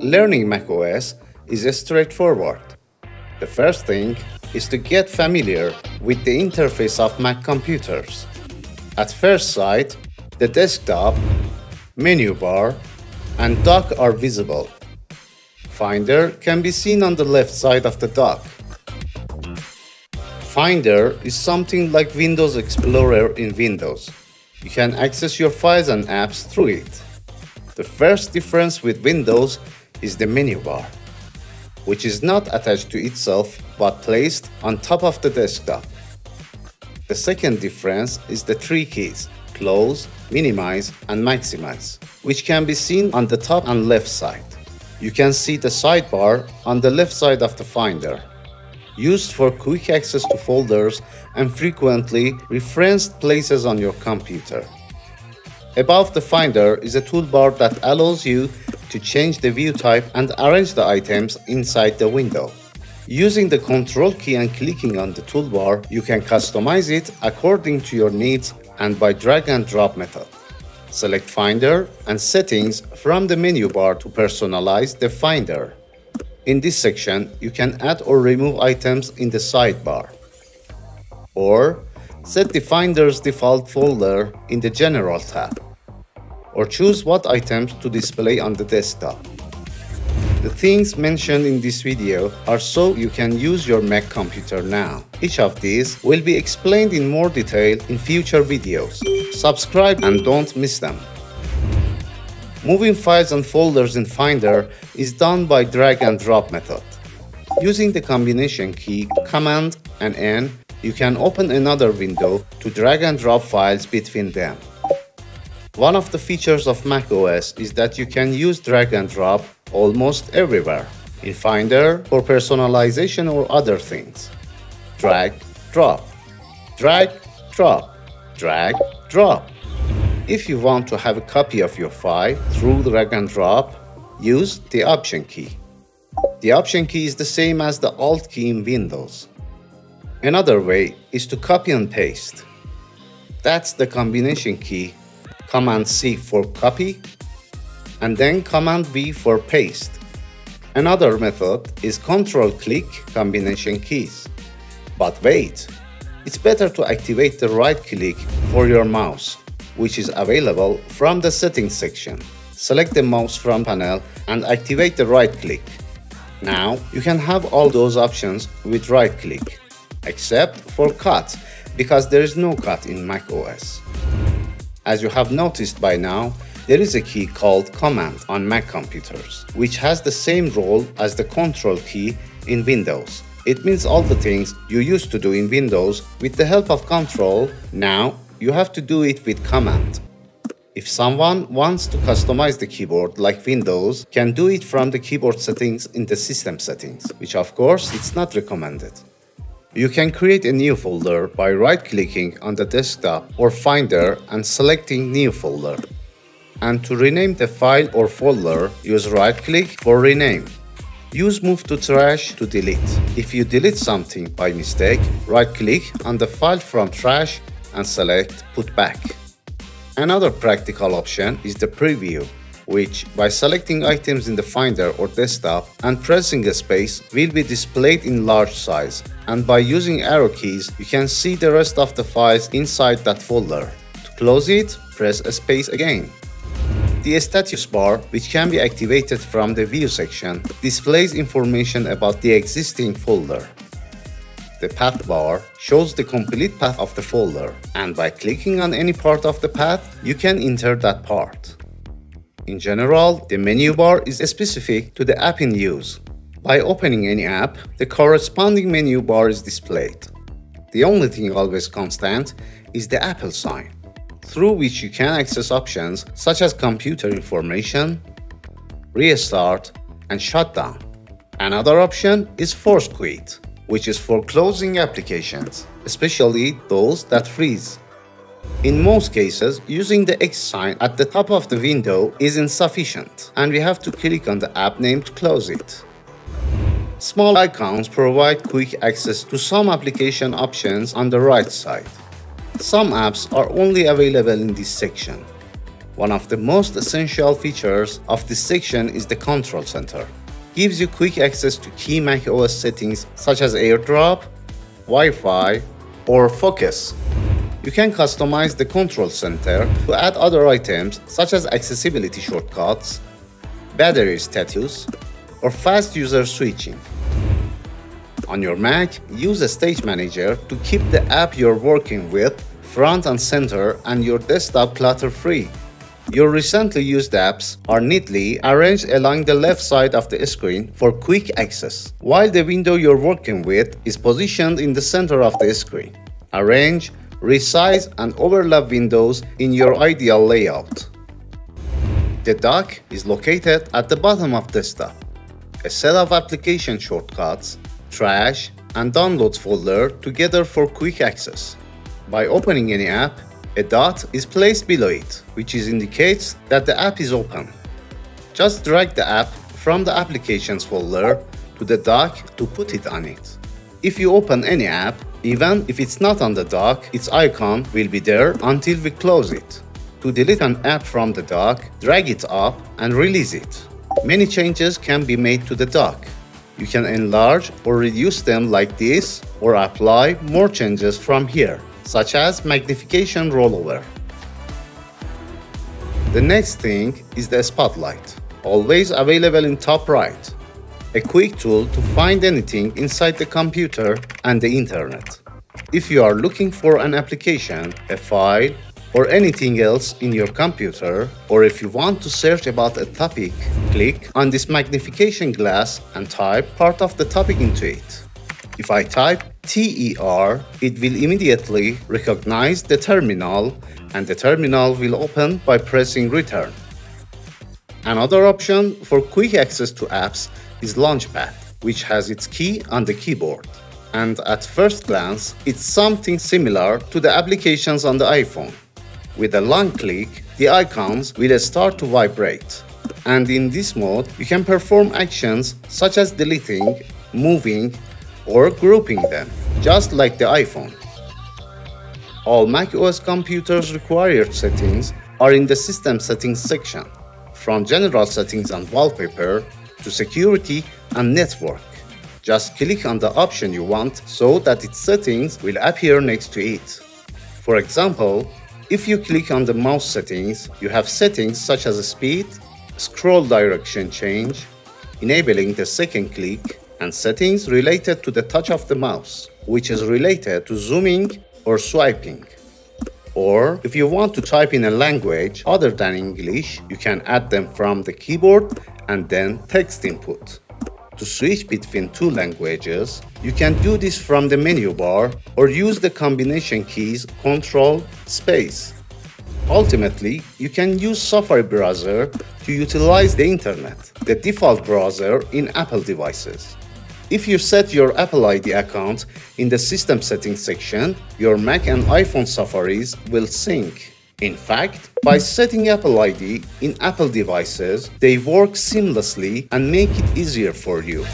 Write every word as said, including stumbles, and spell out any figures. Learning macOS is straightforward. The first thing is to get familiar with the interface of Mac computers. At first sight, the desktop, menu bar, and dock are visible. Finder can be seen on the left side of the dock. Finder is something like Windows Explorer in Windows. You can access your files and apps through it. The first difference with Windows is the menu bar, which is not attached to itself but placed on top of the desktop. The second difference is the three keys, close, minimize, and maximize, which can be seen on the top and left side. You can see the sidebar on the left side of the Finder, used for quick access to folders and frequently referenced places on your computer. Above the Finder is a toolbar that allows you to change the view type and arrange the items inside the window. Using the Control key and clicking on the toolbar, you can customize it according to your needs and by drag and drop method. Select Finder and Settings from the menu bar to personalize the Finder. In this section, you can add or remove items in the sidebar, or set the Finder's default folder in the General tab, or choose what items to display on the desktop. The things mentioned in this video are so you can use your Mac computer now. Each of these will be explained in more detail in future videos. Subscribe and don't miss them. Moving files and folders in Finder is done by drag and drop method. Using the combination key, Command and N, you can open another window to drag and drop files between them. One of the features of macOS is that you can use drag and drop almost everywhere, in Finder for personalization or other things. Drag, drop, drag, drop, drag, drop. If you want to have a copy of your file through drag and drop, use the Option key. The Option key is the same as the Alt key in Windows. Another way is to copy and paste. That's the combination key. Command C for copy, and then Command V for paste. Another method is Control-click combination keys. But wait, it's better to activate the right-click for your mouse, which is available from the Settings section. Select the mouse from panel and activate the right-click. Now you can have all those options with right-click, except for cut, because there is no cut in macOS. As you have noticed by now, there is a key called Command on Mac computers, which has the same role as the Control key in Windows. It means all the things you used to do in Windows with the help of Control, now you have to do it with Command. If someone wants to customize the keyboard like Windows, can do it from the keyboard settings in the System Settings, which of course it's not recommended. You can create a new folder by right-clicking on the desktop or Finder and selecting New Folder. And to rename the file or folder, use right-click for Rename. Use Move to Trash to delete. If you delete something by mistake, right-click on the file from Trash and select Put Back. Another practical option is the Preview, which, by selecting items in the Finder or desktop and pressing a space, will be displayed in large size, and by using arrow keys, you can see the rest of the files inside that folder. To close it, press a space again. The status bar, which can be activated from the View section, displays information about the existing folder. The path bar shows the complete path of the folder, and by clicking on any part of the path, you can enter that part. In general, the menu bar is specific to the app in use. By opening any app, the corresponding menu bar is displayed. The only thing always constant is the Apple sign, through which you can access options such as computer information, restart, and shutdown. Another option is force quit, which is for closing applications, especially those that freeze. In most cases, using the X sign at the top of the window is insufficient, and we have to click on the app name to close it. Small icons provide quick access to some application options on the right side. Some apps are only available in this section. One of the most essential features of this section is the Control Center. It gives you quick access to key macOS settings such as AirDrop, Wi-Fi, or Focus. You can customize the Control Center to add other items such as accessibility shortcuts, battery status, or fast user switching. On your Mac, use a Stage Manager to keep the app you're working with front and center and your desktop clutter-free. Your recently used apps are neatly arranged along the left side of the screen for quick access, while the window you're working with is positioned in the center of the screen. Arrange, resize, and overlap windows in your ideal layout. The dock is located at the bottom of desktop. A set of application shortcuts, trash, and downloads folder together for quick access. By opening any app, a dot is placed below it, which indicates that the app is open. Just drag the app from the Applications folder to the dock to put it on it. If you open any app, even if it's not on the dock, its icon will be there until we close it. To delete an app from the dock, drag it up and release it. Many changes can be made to the dock. You can enlarge or reduce them like this, or apply more changes from here, such as magnification rollover. The next thing is the Spotlight, always available in top right. A quick tool to find anything inside the computer and the internet. If you are looking for an application, a file, or anything else in your computer, or if you want to search about a topic, click on this magnification glass and type part of the topic into it. If I type T E R, it will immediately recognize the terminal, and the terminal will open by pressing return. Another option for quick access to apps is Launchpad, which has its key on the keyboard. And at first glance, it's something similar to the applications on the iPhone. With a long click, the icons will start to vibrate. And in this mode, you can perform actions such as deleting, moving, or grouping them, just like the iPhone. All macOS computers' required settings are in the System Settings section, from General Settings and Wallpaper to Security and Network. Just click on the option you want so that its settings will appear next to it. For example, if you click on the mouse settings, you have settings such as speed, scroll direction change, enabling the second click, and settings related to the touch of the mouse, which is related to zooming or swiping. Or, if you want to type in a language other than English, you can add them from the keyboard and then text input. To switch between two languages, you can do this from the menu bar or use the combination keys Control, Space. Ultimately, you can use Safari browser to utilize the internet, the default browser in Apple devices. If you set your Apple I D account in the System Settings section, your Mac and iPhone Safaris will sync. In fact, by setting Apple I D in Apple devices, they work seamlessly and make it easier for you.